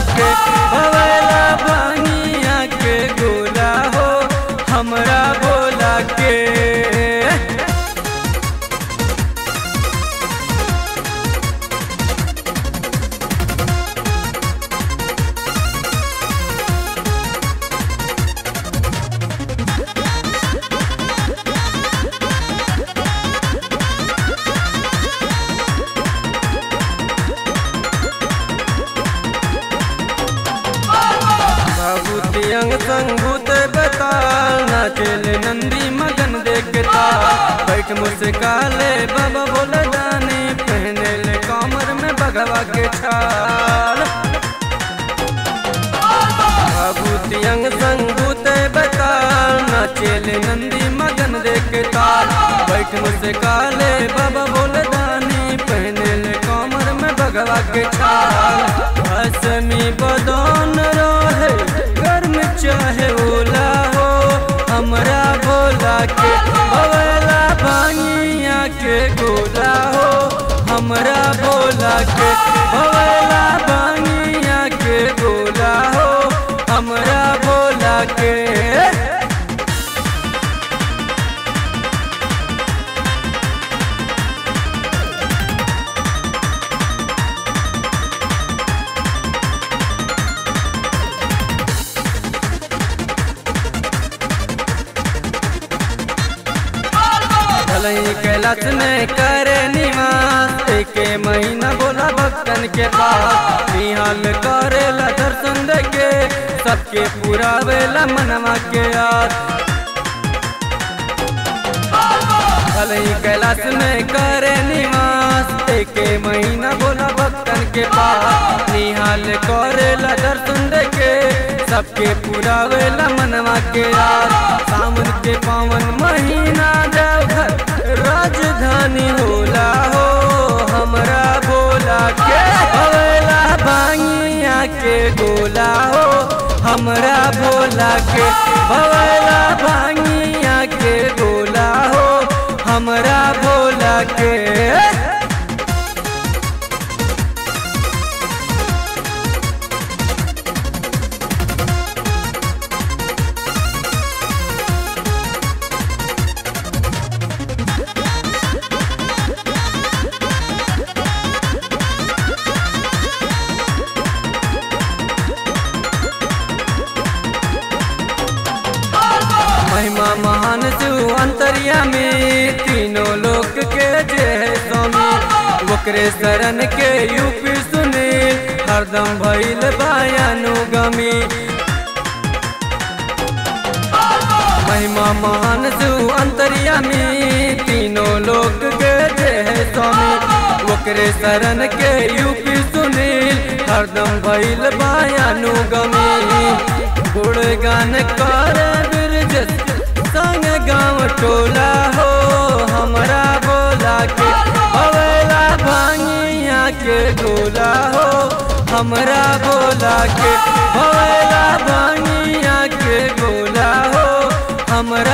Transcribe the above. के भवेला भांगिया के गोला हो हमरा भोला के। संगूत बताना चल नंदी मगन देखता बैठ मुस्काले बाबा भोला दानी पहने ले कमर में बघवा के छाल। बाबूती अंग संगूत बताना चल नंदी मगन देखता बैठ मुस्काले बाबा भोला दानी पहने ले कमर में बघवा के छाल। असमी बदौन चाहे ओला हो हमरा भोला के भवेला भांगिया के गोला हो हमरा भोला के। भवेला भांगिया के गोला हो हमरा भोला के। कैलाश में करे निवास के महीना भोला भक्तन के पास निहाल करेला दर्शन देके सबके पूरा वेला मनवा के याद। कैलाश में करे निवास के महीना भोला भक्तन के पास निहाल करेला दर्शन देके सबके पूरा वेला मनवा के याद। सावन के पावन महीना देवघर राजधानी होला हो हमरा भोला के। भवेला भांगिया के गोला हो हमरा भोला के। भवेला भांगिया के गोला हो हमरा भोला के। महिमा महान तू अंतरिया में तीनों लोक के जय स्वामी। बकरे शरण के यूपी सुने हरदम भइल बायानुगामी। महिमा महान तू अंतरिया में तीनों लोक के जय स्वामी। बकरे शरण के यूपी सुने हरदम भइल बायानुगामी। गुणगान कर संग गाँव टोला हो हमरा भोला के। भवेला भांगिया के गोला हो हमरा भोला के। भवेला भांगिया के गोला हो हमरा